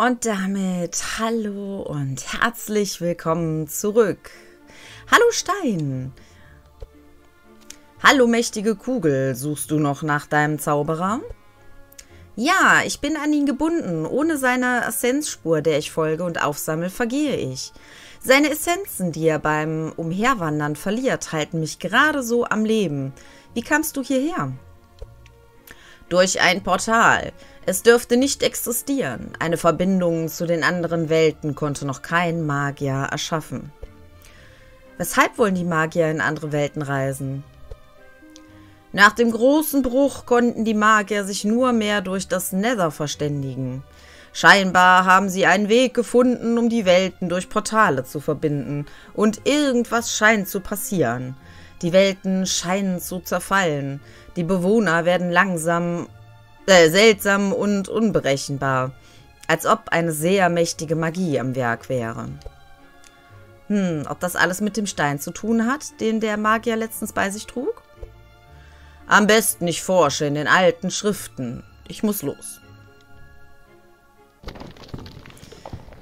Und damit hallo und herzlich willkommen zurück. Hallo Stein. Hallo mächtige Kugel, suchst du noch nach deinem Zauberer? Ja, ich bin an ihn gebunden. Ohne seine Essenzspur, der ich folge und aufsammle, vergehe ich. Seine Essenzen, die er beim Umherwandern verliert, halten mich gerade so am Leben. Wie kamst du hierher? Durch ein Portal. Es dürfte nicht existieren. Eine Verbindung zu den anderen Welten konnte noch kein Magier erschaffen. Weshalb wollen die Magier in andere Welten reisen? Nach dem großen Bruch konnten die Magier sich nur mehr durch das Nether verständigen. Scheinbar haben sie einen Weg gefunden, um die Welten durch Portale zu verbinden. Und irgendwas scheint zu passieren. Die Welten scheinen zu zerfallen. Die Bewohner werden langsam seltsam und unberechenbar, als ob eine sehr mächtige Magie am Werk wäre. Ob das alles mit dem Stein zu tun hat, den der Magier letztens bei sich trug? Am besten ich forsche in den alten Schriften. Ich muss los.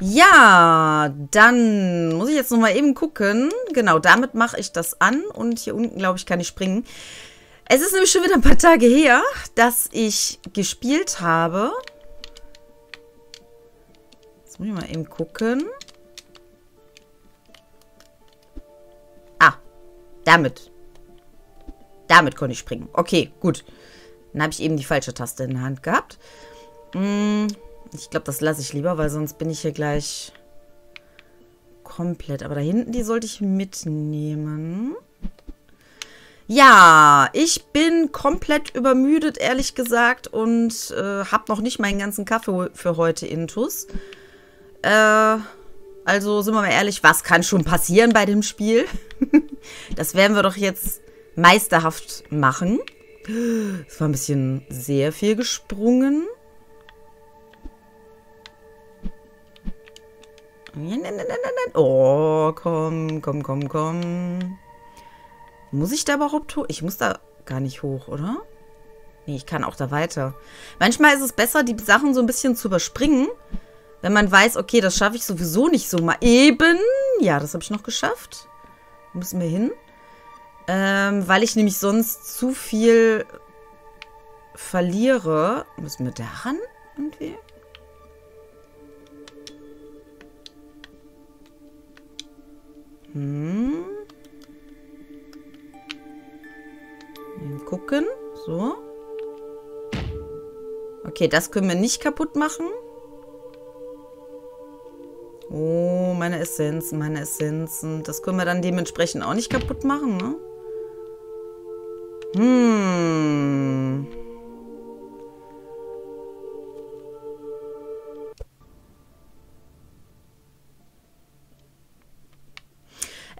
Ja, dann muss ich jetzt nochmal eben gucken. Genau, damit mache ich das an und hier unten, glaube ich, kann ich springen. Es ist nämlich schon wieder ein paar Tage her, dass ich gespielt habe. Jetzt muss ich mal eben gucken. Ah, damit. Damit konnte ich springen. Okay, gut. Dann habe ich eben die falsche Taste in der Hand gehabt. Ich glaube, das lasse ich lieber, weil sonst bin ich hier gleich komplett. Aber da hinten, die sollte ich mitnehmen. Ja, ich bin komplett übermüdet, ehrlich gesagt, und habe noch nicht meinen ganzen Kaffee für heute intus. Also, sind wir mal ehrlich, was kann schon passieren bei dem Spiel? Das werden wir doch jetzt meisterhaft machen. Es war ein bisschen sehr viel gesprungen. Oh, komm, komm, komm, komm. Muss ich da überhaupt hoch? Ich muss da gar nicht hoch, oder? Nee, ich kann auch da weiter. Manchmal ist es besser, die Sachen so ein bisschen zu überspringen, wenn man weiß, okay, das schaffe ich sowieso nicht so mal eben. Ja, das habe ich noch geschafft. Wo müssen wir hin? Weil ich nämlich sonst zu viel verliere. Müssen wir daran irgendwie? Gucken. So. Okay, das können wir nicht kaputt machen. Oh, meine Essenzen, meine Essenzen. Das können wir dann dementsprechend auch nicht kaputt machen, ne?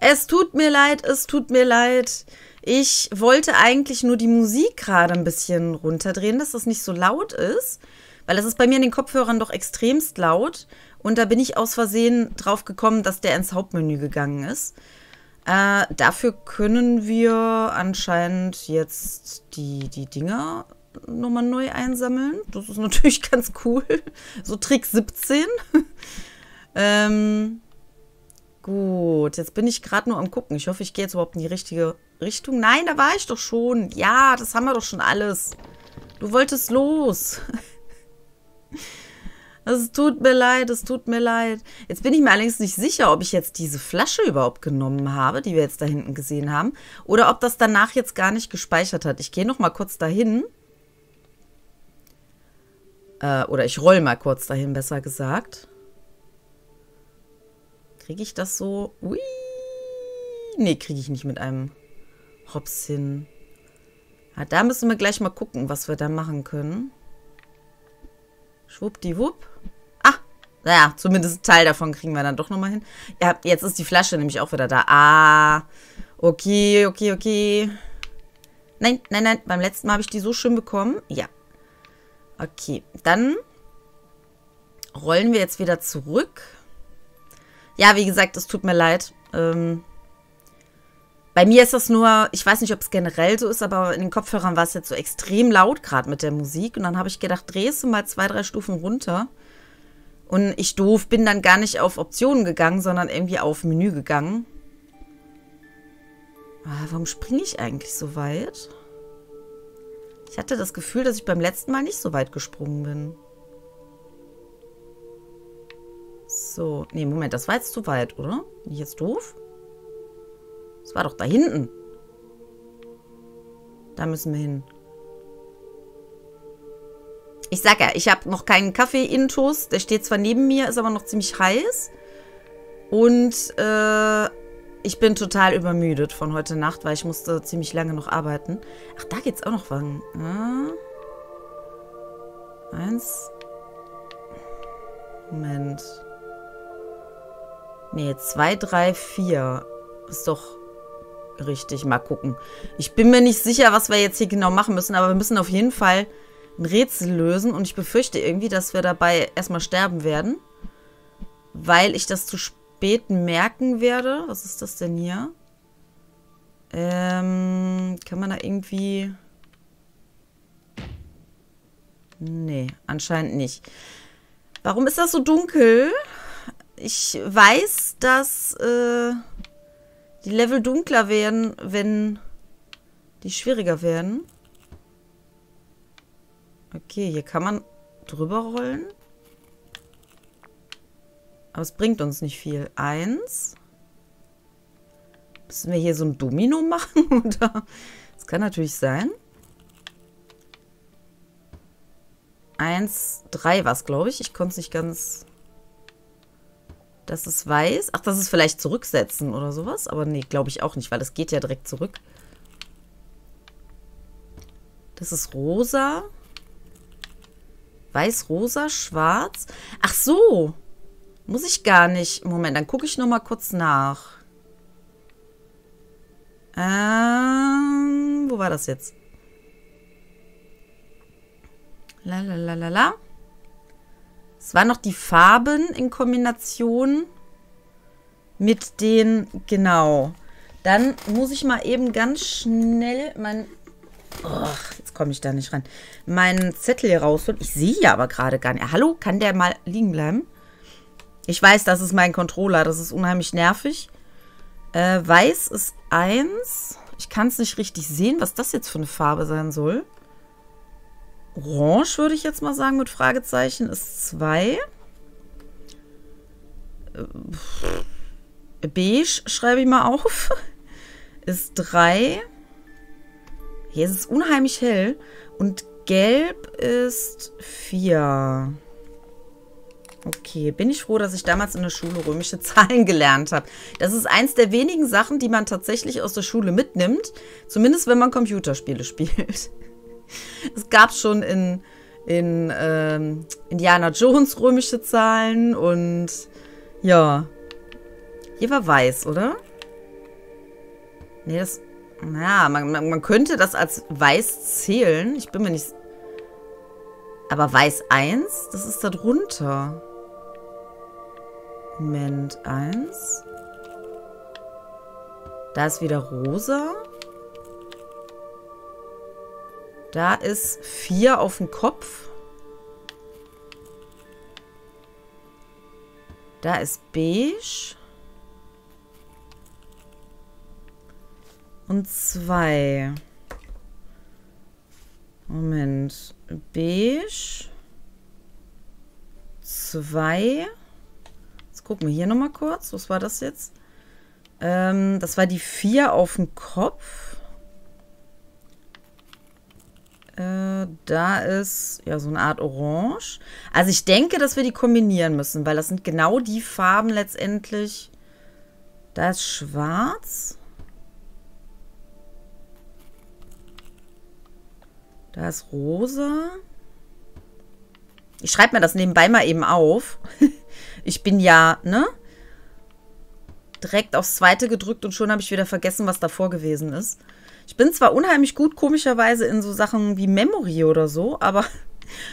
Es tut mir leid, es tut mir leid. Ich wollte eigentlich nur die Musik gerade ein bisschen runterdrehen, dass das nicht so laut ist. Weil das ist bei mir in den Kopfhörern doch extremst laut. Und da bin ich aus Versehen drauf gekommen, dass der ins Hauptmenü gegangen ist. Dafür können wir anscheinend jetzt die Dinger nochmal neu einsammeln. Das ist natürlich ganz cool. So Trick 17. Gut, jetzt bin ich gerade nur am Gucken. Ich hoffe, ich gehe jetzt überhaupt in die richtige Richtung. Nein, da war ich doch schon. Ja, das haben wir doch schon alles. Du wolltest los. Es tut mir leid, es tut mir leid. Jetzt bin ich mir allerdings nicht sicher, ob ich jetzt diese Flasche überhaupt genommen habe, die wir jetzt da hinten gesehen haben. Oder ob das danach jetzt gar nicht gespeichert hat. Ich gehe noch mal kurz dahin. Oder ich roll mal kurz dahin, besser gesagt. Kriege ich das so? Ui. Nee, kriege ich nicht mit einem Hops hin. Ja, da müssen wir gleich mal gucken, was wir da machen können. Schwuppdiwupp. Ah, naja, zumindest einen Teil davon kriegen wir dann doch nochmal hin. Ja, jetzt ist die Flasche nämlich auch wieder da. Ah, okay, okay, okay. Nein, nein, nein, beim letzten Mal habe ich die so schön bekommen. Ja. Okay, dann rollen wir jetzt wieder zurück. Ja, wie gesagt, es tut mir leid. Bei mir ist das nur, ich weiß nicht, ob es generell so ist, aber in den Kopfhörern war es jetzt so extrem laut, gerade mit der Musik. Und dann habe ich gedacht, drehst du mal 2, 3 Stufen runter. Und ich doof bin dann gar nicht auf Optionen gegangen, sondern irgendwie auf Menü gegangen. Ah, warum springe ich eigentlich so weit? Ich hatte das Gefühl, dass ich beim letzten Mal nicht so weit gesprungen bin. So. Nee, Moment, das war jetzt zu weit, oder? Bin ich jetzt doof? Das war doch da hinten. Da müssen wir hin. Ich sag ja, ich habe noch keinen Kaffee-Intus. Der steht zwar neben mir, ist aber noch ziemlich heiß. Und ich bin total übermüdet von heute Nacht, weil ich musste ziemlich lange noch arbeiten. Ach, da geht's auch noch wann. Ah. Eins. Moment. Nee, 2, 3, 4. Ist doch richtig. Mal gucken. Ich bin mir nicht sicher, was wir jetzt hier genau machen müssen, aber wir müssen auf jeden Fall ein Rätsel lösen und ich befürchte irgendwie, dass wir dabei erstmal sterben werden, weil ich das zu spät merken werde. Was ist das denn hier? Kann man da irgendwie... Nee, anscheinend nicht. Warum ist das so dunkel? Ich weiß, dass die Level dunkler werden, wenn die schwieriger werden. Okay, hier kann man drüber rollen. Aber es bringt uns nicht viel. 1. Müssen wir hier so ein Domino machen? Oder? Das kann natürlich sein. 1, 3 war es, glaube ich. Ich konnte es nicht ganz... Das ist weiß. Ach, das ist vielleicht zurücksetzen oder sowas. Aber nee, glaube ich auch nicht, weil das geht ja direkt zurück. Das ist rosa. Weiß, rosa, schwarz. Ach so. Muss ich gar nicht. Moment, dann gucke ich noch mal kurz nach. Wo war das jetzt? Lalalala. Es waren noch die Farben in Kombination mit den... Genau. Dann muss ich mal eben ganz schnell mein... Och, jetzt komme ich da nicht ran. Meinen Zettel hier rausholen. Ich sehe ja aber gerade gar nicht. Hallo, kann der mal liegen bleiben? Ich weiß, das ist mein Controller. Das ist unheimlich nervig. Weiß ist 1. Ich kann es nicht richtig sehen, was das jetzt für eine Farbe sein soll. Orange würde ich jetzt mal sagen mit Fragezeichen ist 2. Beige schreibe ich mal auf. Ist 3. Hier ist es unheimlich hell. Und gelb ist 4. Okay, bin ich froh, dass ich damals in der Schule römische Zahlen gelernt habe. Das ist eins der wenigen Sachen, die man tatsächlich aus der Schule mitnimmt. Zumindest, wenn man Computerspiele spielt. Es gab schon in Indiana Jones römische Zahlen und ja. Hier war weiß, oder? Nee, das... Na, ja, man könnte das als weiß zählen. Ich bin mir nicht... Aber weiß 1, das ist da drunter. Moment, 1. Da ist wieder rosa. Da ist 4 auf dem Kopf. Da ist beige. Und 2. Moment. Beige. 2. Jetzt gucken wir hier nochmal kurz. Was war das jetzt? Das war die 4 auf dem Kopf. Da ist ja so eine Art Orange. Also ich denke, dass wir die kombinieren müssen, weil das sind genau die Farben letztendlich. Da ist schwarz. Da ist rosa. Ich schreibe mir das nebenbei mal eben auf. Ich bin ja, ne? Direkt aufs zweite gedrückt und schon habe ich wieder vergessen, was davor gewesen ist. Ich bin zwar unheimlich gut, komischerweise, in so Sachen wie Memory oder so, aber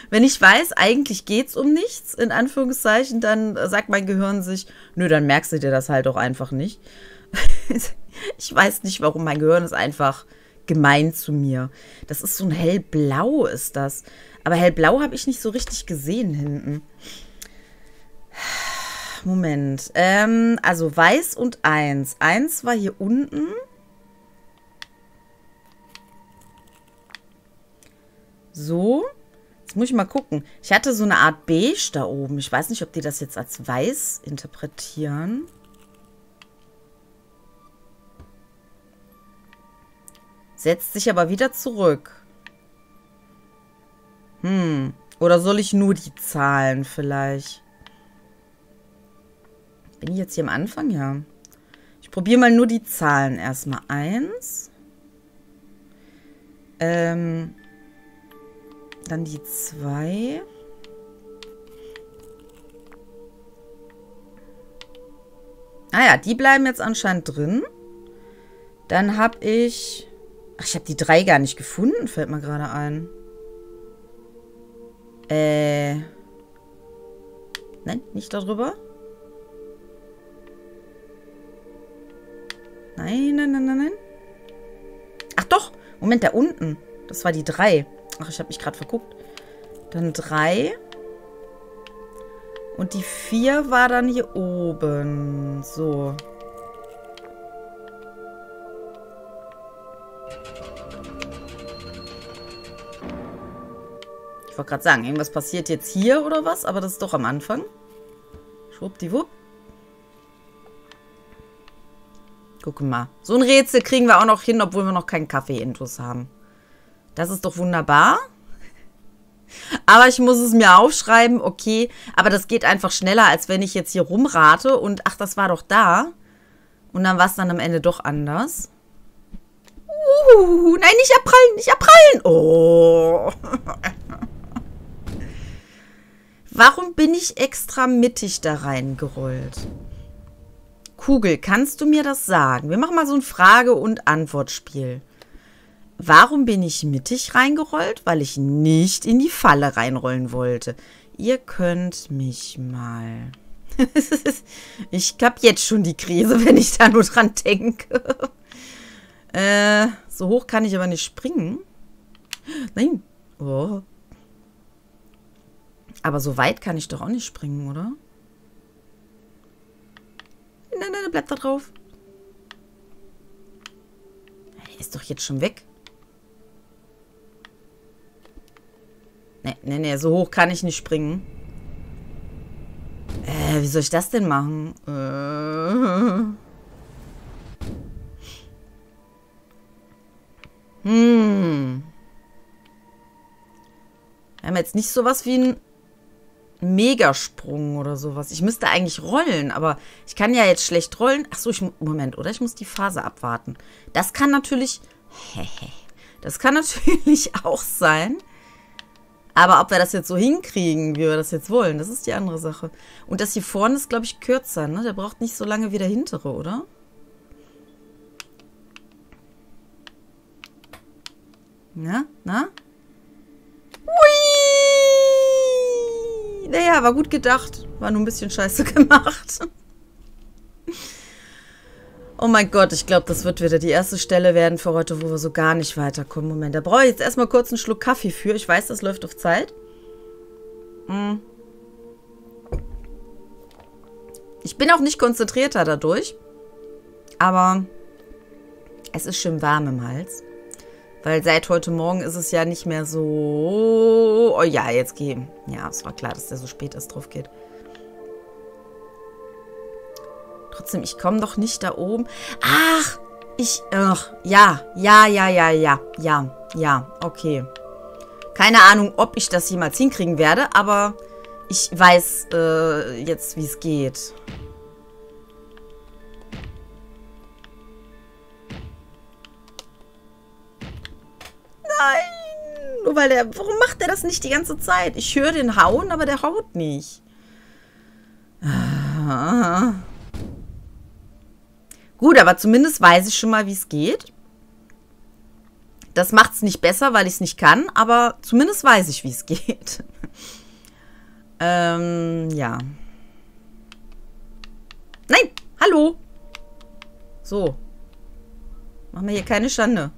wenn ich weiß, eigentlich geht es um nichts, in Anführungszeichen, dann sagt mein Gehirn sich, nö, dann merkst du dir das halt auch einfach nicht. Ich weiß nicht, warum. Mein Gehirn ist einfach... gemein zu mir. Das ist so ein hellblau ist das. Aber hellblau habe ich nicht so richtig gesehen hinten. Moment. Also Weiß und 1. 1 war hier unten. So. Jetzt muss ich mal gucken. Ich hatte so eine Art Beige da oben. Ich weiß nicht, ob die das jetzt als Weiß interpretieren. Setzt sich aber wieder zurück. Oder soll ich nur die Zahlen vielleicht? Bin ich jetzt hier am Anfang? Ja. Ich probiere mal nur die Zahlen erstmal. 1. Dann die 2. Ah ja, die bleiben jetzt anscheinend drin. Dann habe ich... Ach, ich habe die 3 gar nicht gefunden, fällt mir gerade ein. Nein, nicht darüber. Nein, nein, nein, nein, nein. Ach doch, Moment, da unten. Das war die 3. Ach, ich habe mich gerade verguckt. Dann 3. Und die 4 war dann hier oben. So. Ich wollte gerade sagen, irgendwas passiert jetzt hier oder was? Aber das ist doch am Anfang. Schwuppdiwupp. Guck mal. So ein Rätsel kriegen wir auch noch hin, obwohl wir noch keinen Kaffee-Intus haben. Das ist doch wunderbar. Aber ich muss es mir aufschreiben. Okay, aber das geht einfach schneller, als wenn ich jetzt hier rumrate. Und ach, das war doch da. Und dann war es dann am Ende doch anders. Nein, nicht abprallen, nicht abprallen. Oh. Warum bin ich extra mittig da reingerollt? Kugel, kannst du mir das sagen? Wir machen mal so ein Frage- und Antwortspiel. Warum bin ich mittig reingerollt? Weil ich nicht in die Falle reinrollen wollte. Ihr könnt mich mal... Ich hab jetzt schon die Krise, wenn ich da nur dran denke. So hoch kann ich aber nicht springen. Nein. Oh. Aber so weit kann ich doch auch nicht springen, oder? Nein, nein, bleib da drauf. Er ist doch jetzt schon weg. Nee, nee, nee, so hoch kann ich nicht springen. Wie soll ich das denn machen? Wir haben jetzt nicht sowas wie ein... Megasprung oder sowas. Ich müsste eigentlich rollen, aber ich kann ja jetzt schlecht rollen. Achso, Moment, oder? Ich muss die Phase abwarten. Das kann natürlich... Das kann natürlich auch sein. Aber ob wir das jetzt so hinkriegen, wie wir das jetzt wollen, das ist die andere Sache. Und das hier vorne ist, glaube ich, kürzer, ne? Der braucht nicht so lange wie der hintere, oder? Na? Na? Hui! Naja, war gut gedacht. War nur ein bisschen scheiße gemacht. Oh mein Gott, ich glaube, das wird wieder die erste Stelle werden für heute, wo wir so gar nicht weiterkommen. Moment, da brauche ich jetzt erstmal kurz einen Schluck Kaffee für. Ich weiß, das läuft auf Zeit. Ich bin auch nicht konzentrierter dadurch. Aber es ist schön warm im Hals. Weil seit heute Morgen ist es ja nicht mehr so... Oh ja, jetzt gehen. Ja, es war klar, dass der so spät erst drauf geht. Trotzdem, ich komme doch nicht da oben. Ach, ich... Ach, ja, okay. Keine Ahnung, ob ich das jemals hinkriegen werde, aber ich weiß jetzt, wie es geht. Nein! Nur weil der... Warum macht der das nicht die ganze Zeit? Ich höre den hauen, aber der haut nicht. Ah. Gut, aber zumindest weiß ich schon mal, wie es geht. Das macht es nicht besser, weil ich es nicht kann, aber zumindest weiß ich, wie es geht. Ja. Nein! Hallo! So. Machen wir hier keine Schande.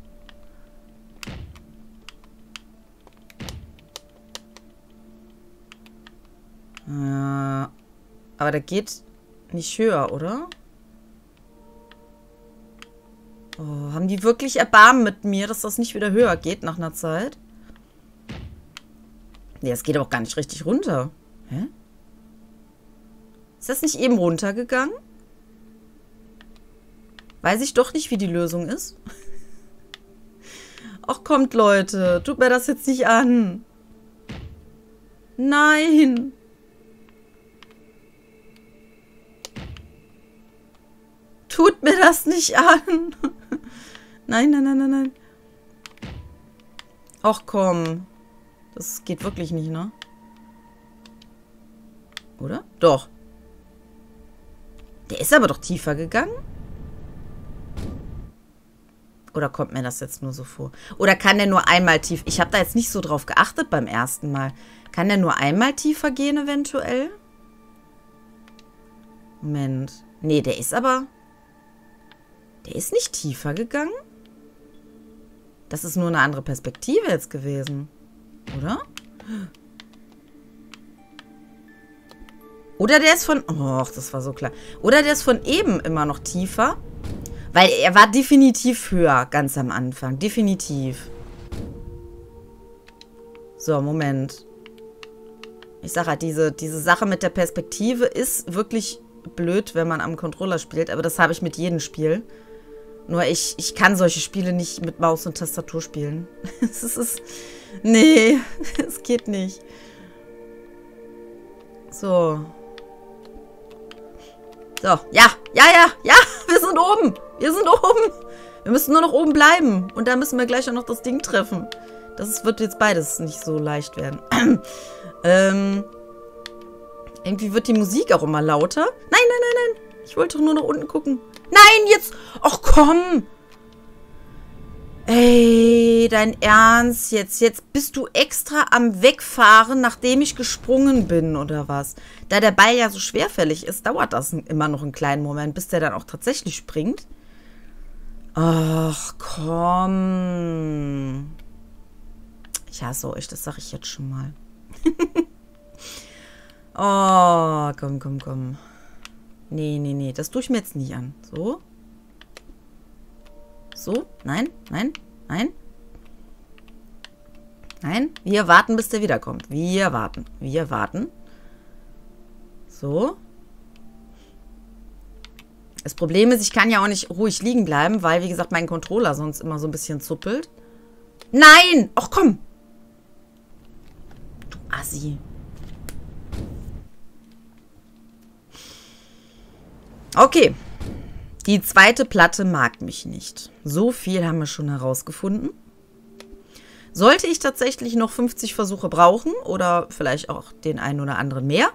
Aber da geht Nicht höher, oder? Oh, haben die wirklich Erbarmen mit mir, dass das nicht wieder höher geht nach einer Zeit? Nee, das geht aber auch gar nicht richtig runter. Hä? Ist das nicht eben runtergegangen? Weiß ich doch nicht, wie die Lösung ist. Ach, kommt, Leute. Tut mir das jetzt nicht an. Nein. Tut mir das nicht an. Nein, nein, nein, nein, nein. Ach, komm. Das geht wirklich nicht, ne? Oder? Doch. Der ist aber doch tiefer gegangen. Oder kommt mir das jetzt nur so vor? Oder kann der nur einmal tief... Ich habe da jetzt nicht so drauf geachtet beim ersten Mal. Kann der nur einmal tiefer gehen eventuell? Moment. Nee, der ist aber... Der ist nicht tiefer gegangen. Das ist nur eine andere Perspektive jetzt gewesen. Oder? Oder der ist von... Och, das war so klar. Oder der ist von eben immer noch tiefer. Weil er war definitiv höher, ganz am Anfang. Definitiv. So, Moment. Ich sag halt, diese Sache mit der Perspektive ist wirklich blöd, wenn man am Controller spielt. Aber das habe ich mit jedem Spiel. Nur ich kann solche Spiele nicht mit Maus und Tastatur spielen. Es ist... Nee, es geht nicht. So. So, ja, wir sind oben. Wir sind oben. Wir müssen nur noch oben bleiben. Und da müssen wir gleich auch noch das Ding treffen. Das wird jetzt beides nicht so leicht werden. Irgendwie wird die Musik auch immer lauter. Nein, nein, nein, nein. Ich wollte doch nur nach unten gucken. Nein, jetzt. Ach, komm. Ey, dein Ernst jetzt. Jetzt bist du extra am Wegfahren, nachdem ich gesprungen bin, oder was? Da der Ball ja so schwerfällig ist, dauert das immer noch einen kleinen Moment, bis der dann auch tatsächlich springt. Ach, komm. Ich hasse euch, das sage ich jetzt schon mal. Oh, komm, komm, komm. Nee, nee, nee, das tue ich mir jetzt nicht an. So. So, nein, nein, nein. Nein, wir warten, bis der wiederkommt. Wir warten. So. Das Problem ist, ich kann ja auch nicht ruhig liegen bleiben, weil, wie gesagt, mein Controller sonst immer so ein bisschen zuppelt. Nein! Ach, komm! Du Assi. Okay. Die zweite Platte mag mich nicht. So viel haben wir schon herausgefunden. Sollte ich tatsächlich noch 50 Versuche brauchen oder vielleicht auch den einen oder anderen mehr,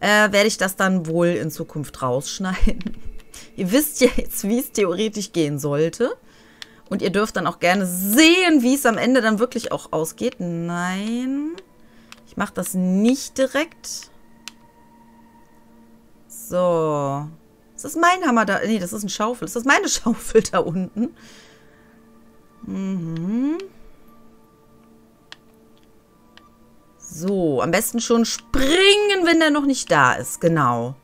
werde ich das dann wohl in Zukunft rausschneiden. Ihr wisst ja jetzt, wie es theoretisch gehen sollte. Und ihr dürft dann auch gerne sehen, wie es am Ende dann wirklich auch ausgeht. Nein, ich mache das nicht direkt. So... Ist das mein Hammer da? Nee, das ist eine Schaufel. Ist das meine Schaufel da unten? Mhm. So, am besten schon springen, wenn der noch nicht da ist. Genau.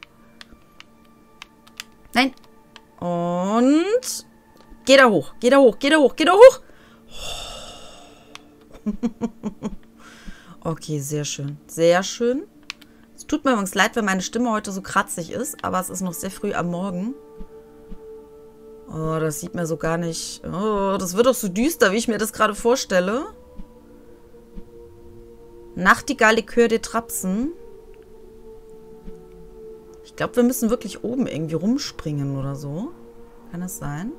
Nein. Und... Geh da hoch, geh da hoch, geh da hoch, geh da hoch! Okay, sehr schön. Sehr schön. Es tut mir übrigens leid, wenn meine Stimme heute so kratzig ist, aber es ist noch sehr früh am Morgen. Oh, das sieht mir so gar nicht... Oh, das wird doch so düster, wie ich mir das gerade vorstelle. Nachtigall, Likör der Trapsen. Ich glaube, wir müssen wirklich oben irgendwie rumspringen oder so. Kann das sein?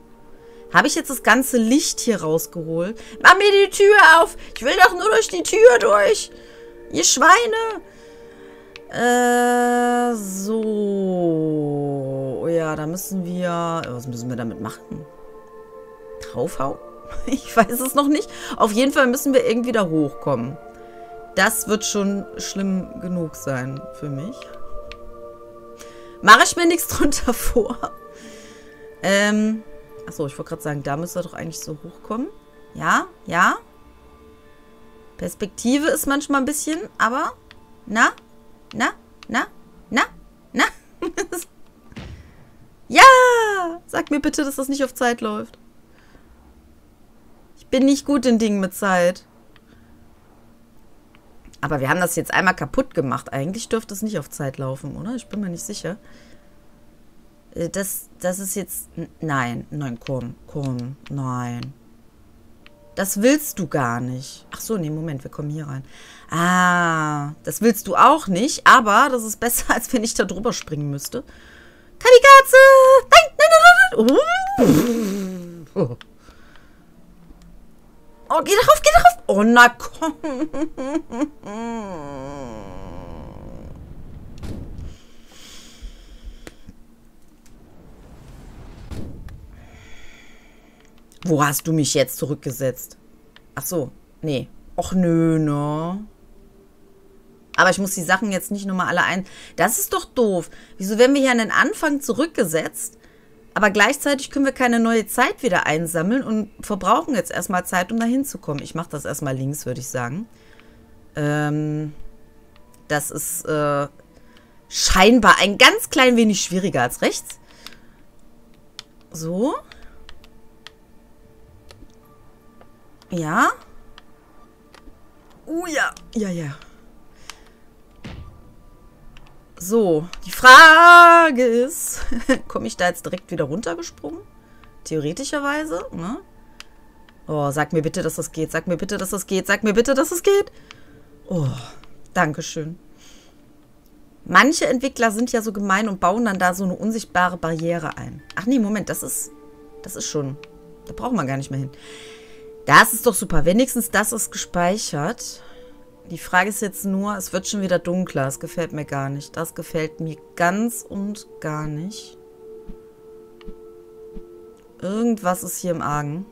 Habe ich jetzt das ganze Licht hier rausgeholt? Mach mir die Tür auf! Ich will doch nur durch die Tür durch! Ihr Schweine! So. Ja, da müssen wir... Was müssen wir damit machen? Draufhauen? Ich weiß es noch nicht. Auf jeden Fall müssen wir irgendwie da hochkommen. Das wird schon schlimm genug sein für mich. Mache ich mir nichts drunter vor. Achso, ich wollte gerade sagen, da müsste er doch eigentlich so hochkommen. Ja, ja. Perspektive ist manchmal ein bisschen, aber... Na? Na, na, na, na. Ja! Sag mir bitte, dass das nicht auf Zeit läuft. Ich bin nicht gut in Dingen mit Zeit. Aber wir haben das jetzt einmal kaputt gemacht. Eigentlich dürfte es nicht auf Zeit laufen, oder? Ich bin mir nicht sicher. Das ist jetzt... Nein, nein, komm, nein. Das willst du gar nicht. Ach so, nee, Moment, wir kommen hier rein. Ah, das willst du auch nicht, aber das ist besser, als wenn ich da drüber springen müsste. Kamikaze! Nein, nein, nein, nein! Oh, geh drauf, geh drauf! Oh, na komm! Wo hast du mich jetzt zurückgesetzt? Ach so, nee. Och nö, ne? Aber ich muss die Sachen jetzt nicht nochmal alle ein... Das ist doch doof. Wieso werden wir hier an den Anfang zurückgesetzt, aber gleichzeitig können wir keine neue Zeit wieder einsammeln und verbrauchen jetzt erstmal Zeit, um da hinzukommen. Ich mache das erstmal links, würde ich sagen. Das ist scheinbar ein ganz klein wenig schwieriger als rechts. So. Ja. Oh ja. Ja, ja. So, die Frage ist, komme ich da jetzt direkt wieder runtergesprungen? Theoretischerweise, ne? Oh, sag mir bitte, dass das geht. Sag mir bitte, dass das geht. Sag mir bitte, dass das geht. Oh, dankeschön. Manche Entwickler sind ja so gemein und bauen dann da so eine unsichtbare Barriere ein. Ach nee, Moment, das ist schon... Da braucht man gar nicht mehr hin. Das ist doch super. Wenigstens das ist gespeichert. Die Frage ist jetzt nur, es wird schon wieder dunkler. Das gefällt mir gar nicht. Das gefällt mir ganz und gar nicht. Irgendwas ist hier im Argen.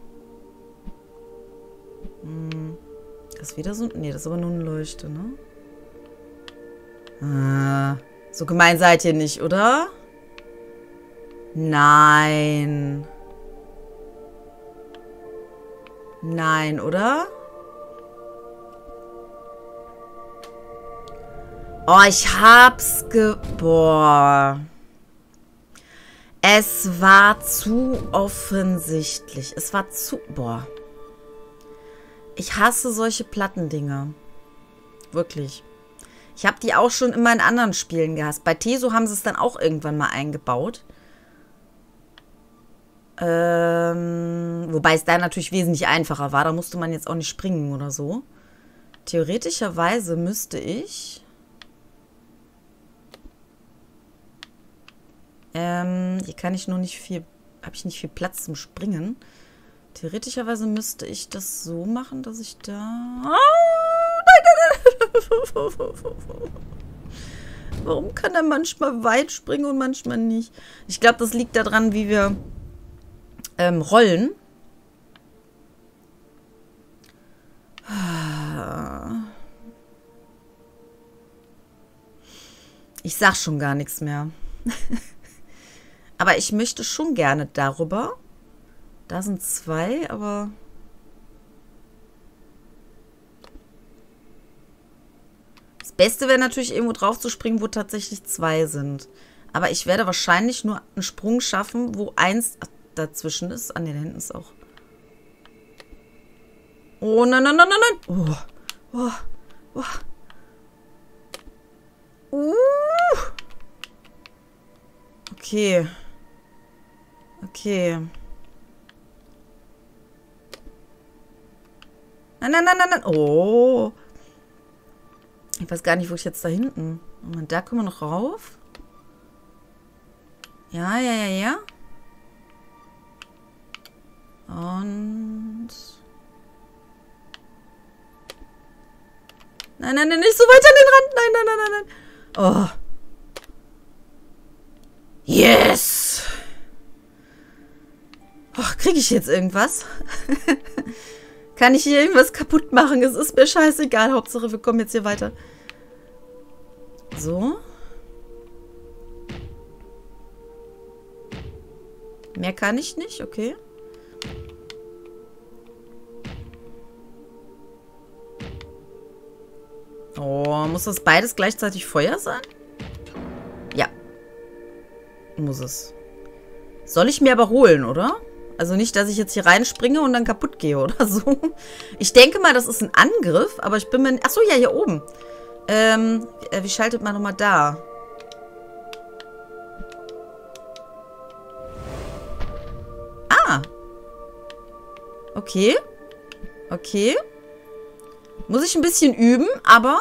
Das ist wieder so... Nee, das ist aber nur eine Leuchte, ne? Ah, so gemein seid ihr nicht, oder? Nein. Nein, oder? Oh, ich hab's Boah. Es war zu offensichtlich. Es war zu... Boah. Ich hasse solche Plattendinger. Wirklich. Ich habe die auch schon immer in anderen Spielen gehasst. Bei Teso haben sie es dann auch irgendwann mal eingebaut. Wobei es da natürlich wesentlich einfacher war. Da musste man jetzt auch nicht springen oder so. Theoretischerweise müsste ich... hier kann ich nur nicht viel... Habe ich nicht viel Platz zum Springen. Theoretischerweise müsste ich das so machen, dass ich da... Oh, nein, nein, nein. Warum kann er manchmal weit springen und manchmal nicht? Ich glaube, das liegt daran, wie wir rollen. Ich sag schon gar nichts mehr. Aber ich möchte schon gerne darüber. Da sind zwei, aber... Das Beste wäre natürlich, irgendwo drauf zu springen, wo tatsächlich zwei sind. Aber ich werde wahrscheinlich nur einen Sprung schaffen, wo eins dazwischen ist. An den Händen ist auch... Oh, nein, nein, nein, nein, nein! Oh, oh, oh. Okay. Okay. Nein, nein, nein, nein, nein. Oh. Ich weiß gar nicht, wo ich jetzt da hinten... Moment, da können wir noch rauf. Ja, ja, ja, ja. Und... Nein, nein, nein, nicht so weit an den Rand. Nein, nein, nein, nein, nein. Oh. Yes! Och, kriege ich jetzt irgendwas? Kann ich hier irgendwas kaputt machen? Es ist mir scheißegal. Hauptsache, wir kommen jetzt hier weiter. So. Mehr kann ich nicht, okay. Oh, muss das beides gleichzeitig Feuer sein? Muss es. Soll ich mir aber holen, oder? Also nicht, dass ich jetzt hier reinspringe und dann kaputt gehe oder so. Ich denke mal, das ist ein Angriff, aber ich bin mir... Achso, ja, hier oben. Wie schaltet man nochmal da? Ah. Okay. Okay. Muss ich ein bisschen üben, aber...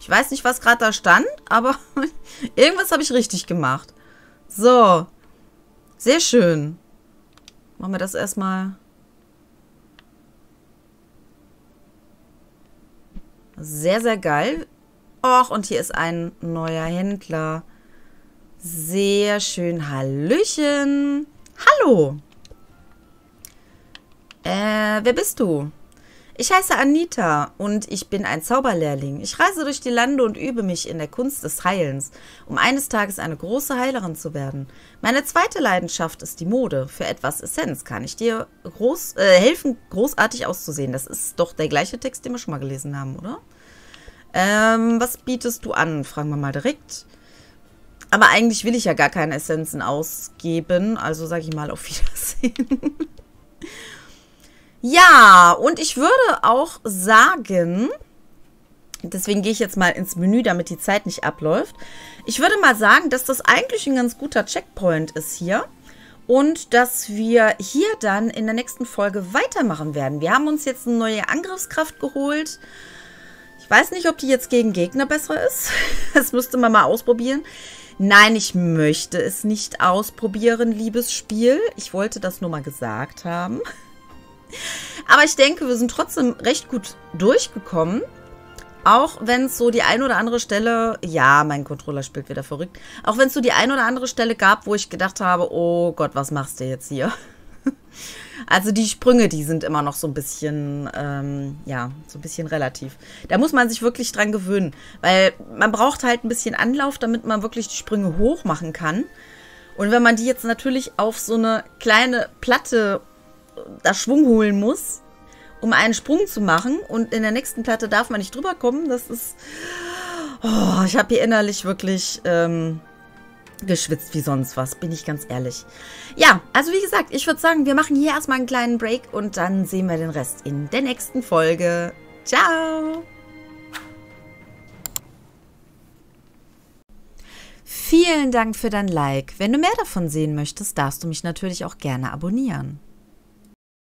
Ich weiß nicht, was gerade da stand, aber irgendwas habe ich richtig gemacht. So. Sehr schön. Machen wir das erstmal. Sehr, sehr geil. Och, und hier ist ein neuer Händler. Sehr schön. Hallöchen. Hallo. Wer bist du? Ich heiße Anita und ich bin ein Zauberlehrling. Ich reise durch die Lande und übe mich in der Kunst des Heilens, um eines Tages eine große Heilerin zu werden. Meine zweite Leidenschaft ist die Mode. Für etwas Essenz kann ich dir helfen, großartig auszusehen. Das ist doch der gleiche Text, den wir schon mal gelesen haben, oder? Was bietest du an? Fragen wir mal direkt. Aber eigentlich will ich ja gar keine Essenzen ausgeben, also sage ich mal auf Wiedersehen. Ja, und ich würde auch sagen, deswegen gehe ich jetzt mal ins Menü, damit die Zeit nicht abläuft. Ich würde mal sagen, dass das eigentlich ein ganz guter Checkpoint ist hier und dass wir hier dann in der nächsten Folge weitermachen werden. Wir haben uns jetzt eine neue Angriffskraft geholt. Ich weiß nicht, ob die jetzt gegen Gegner besser ist. Das müsste man mal ausprobieren. Nein, ich möchte es nicht ausprobieren, liebes Spiel. Ich wollte das nur mal gesagt haben. Aber ich denke, wir sind trotzdem recht gut durchgekommen. Auch wenn es so die ein oder andere Stelle... Ja, mein Controller spielt wieder verrückt. Auch wenn es so die ein oder andere Stelle gab, wo ich gedacht habe, oh Gott, was machst du jetzt hier? Also die Sprünge, die sind immer noch so ein bisschen, ja, so ein bisschen relativ. Da muss man sich wirklich dran gewöhnen. Weil man braucht halt ein bisschen Anlauf, damit man wirklich die Sprünge hoch machen kann. Und wenn man die jetzt natürlich auf so eine kleine Platte... da Schwung holen muss, um einen Sprung zu machen. Und in der nächsten Platte darf man nicht drüber kommen. Das ist... Oh, ich habe hier innerlich wirklich geschwitzt wie sonst was. Bin ich ganz ehrlich. Ja, also wie gesagt, ich würde sagen, wir machen hier erstmal einen kleinen Break und dann sehen wir den Rest in der nächsten Folge. Ciao! Vielen Dank für dein Like. Wenn du mehr davon sehen möchtest, darfst du mich natürlich auch gerne abonnieren.